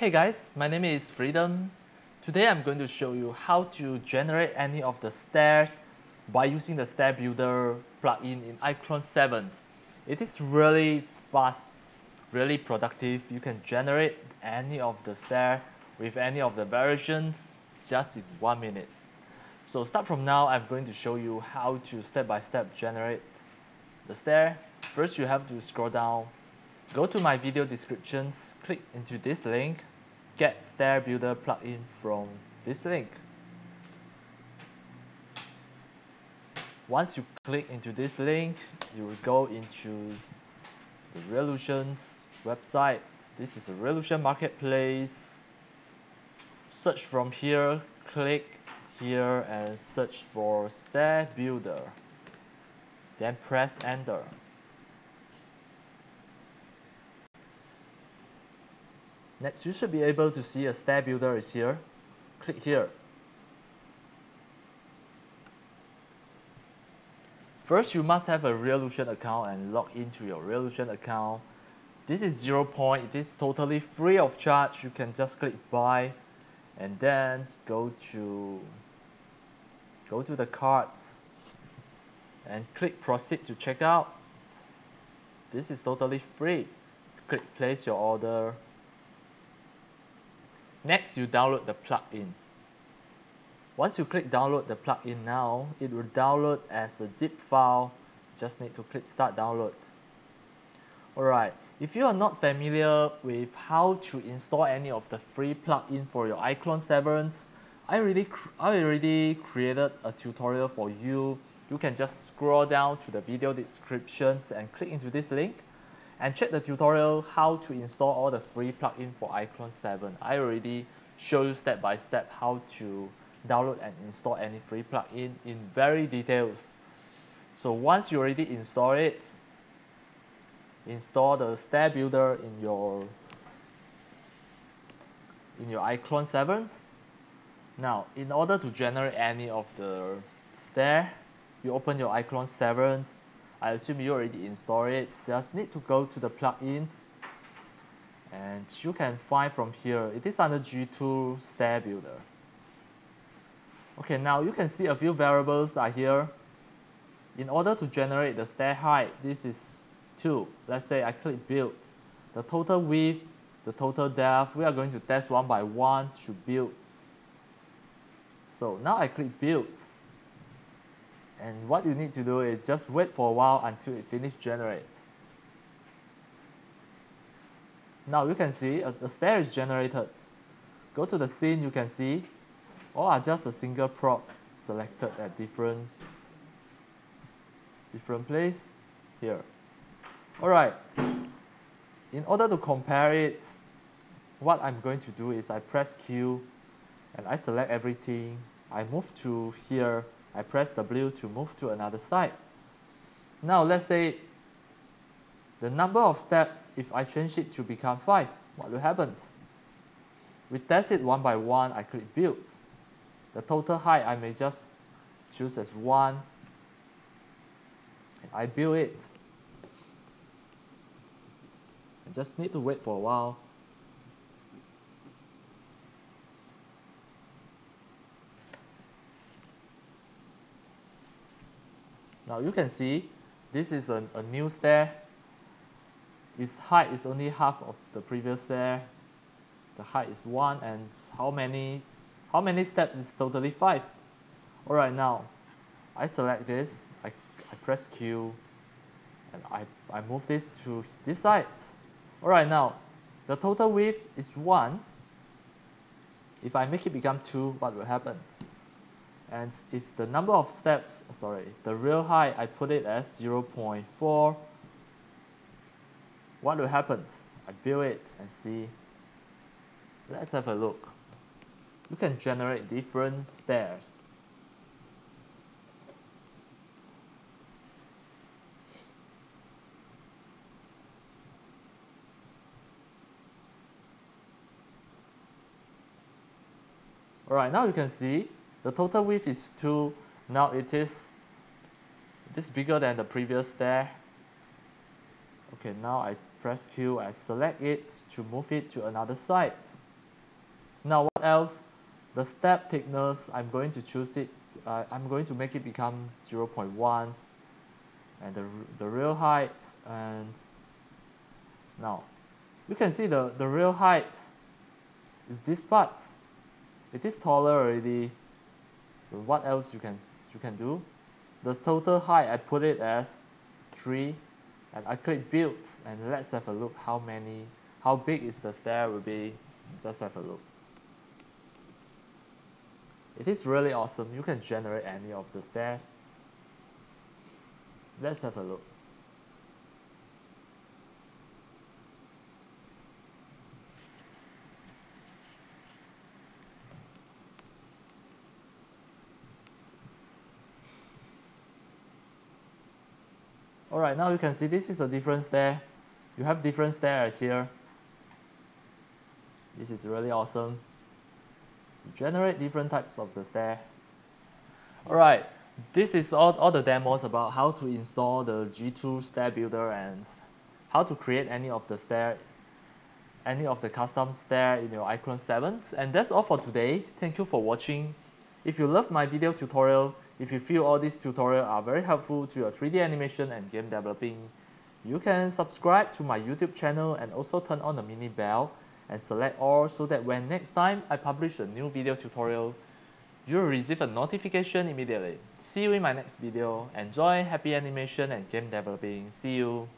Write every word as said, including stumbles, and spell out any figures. Hey guys, my name is Freedom. Today I'm going to show you how to generate any of the stairs by using the stair builder plugin in iClone seven. It is really fast, really productive. You can generate any of the stair with any of the variations just in one minute. So start from now, I'm going to show you how to step by step generate the stair. First you have to scroll down, go to my video descriptions, click into this link, get stair builder plugin from this link. Once you click into this link, you will go into the Reallusion's website. This is a Reallusion marketplace. Search from here, click here and search for stair builder, then press enter. Next, you should be able to see a stair builder is here. Click here. First, you must have a Reallusion account and log into your Reallusion account. This is zero point. It is totally free of charge. You can just click buy, and then go to go to the carts and click proceed to checkout. This is totally free. Click place your order. Next, you download the plugin. Once you click download the plugin now, it will download as a zip file. Just need to click start download. Alright, if you are not familiar with how to install any of the free plugin for your iClone seven, I already, I already created a tutorial for you. You can just scroll down to the video descriptions and click into this link, and check the tutorial how to install all the free plugin for iClone seven. I already show you step by step how to download and install any free plugin in very details. So once you already install it, install the stair builder in your in your iClone seven. Now, in order to generate any of the stair, you open your iClone seven. I assume you already installed it. Just need to go to the plugins, and you can find from here. It is under G two stair builder. Okay, now you can see a few variables are here. In order to generate the stair height, this is two. Let's say I click build. The total width, the total depth. We are going to test one by one to build. So now I click build. And what you need to do is just wait for a while until it finishes generating. Now you can see the stair is generated. Go to the scene, you can see all are just a single prop selected at different different place here. Alright, in order to compare it, what I'm going to do is I press Q and I select everything. I move to here. I press W to move to another side. Now let's say the number of steps, if I change it to become five, what will happen? We test it one by one, I click build. The total height I may just choose as one. And I build it. I just need to wait for a while. Now you can see this is a, a new stair. Its height is only half of the previous stair. The height is one, and how many how many steps is totally five. Alright, now I select this, I, I press Q and I, I move this to this side. Alright, now the total width is one. If I make it become two, what will happen? And if the number of steps, sorry, the real height, I put it as zero point four, what will happen? I build it and see. Let's have a look. You can generate different stairs. Alright, now you can see the total width is two. Now it is it is bigger than the previous stair. Okay, now I press Q, I select it to move it to another side. Now what else? The step thickness, I'm going to choose it, uh, I'm going to make it become zero point one, and the, the real height, and now you can see the, the real height is this part. It is taller already. But what else you can you can do? The total height, I put it as three, and I click build, and let's have a look how many, how big is the stair will be. Just have a look. It is really awesome. You can generate any of the stairs. Let's have a look. Alright, now you can see this is a different stair. You have different stairs here. This is really awesome. You generate different types of the stair. Alright, this is all, all the demos about how to install the G two stair builder and how to create any of the stair, any of the custom stair in your iClone seven. And that's all for today. Thank you for watching. If you love my video tutorial, if you feel all these tutorials are very helpful to your three D animation and game developing, you can subscribe to my YouTube channel and also turn on the mini bell and select all so that when next time I publish a new video tutorial, you'll receive a notification immediately. See you in my next video. Enjoy happy animation and game developing. See you!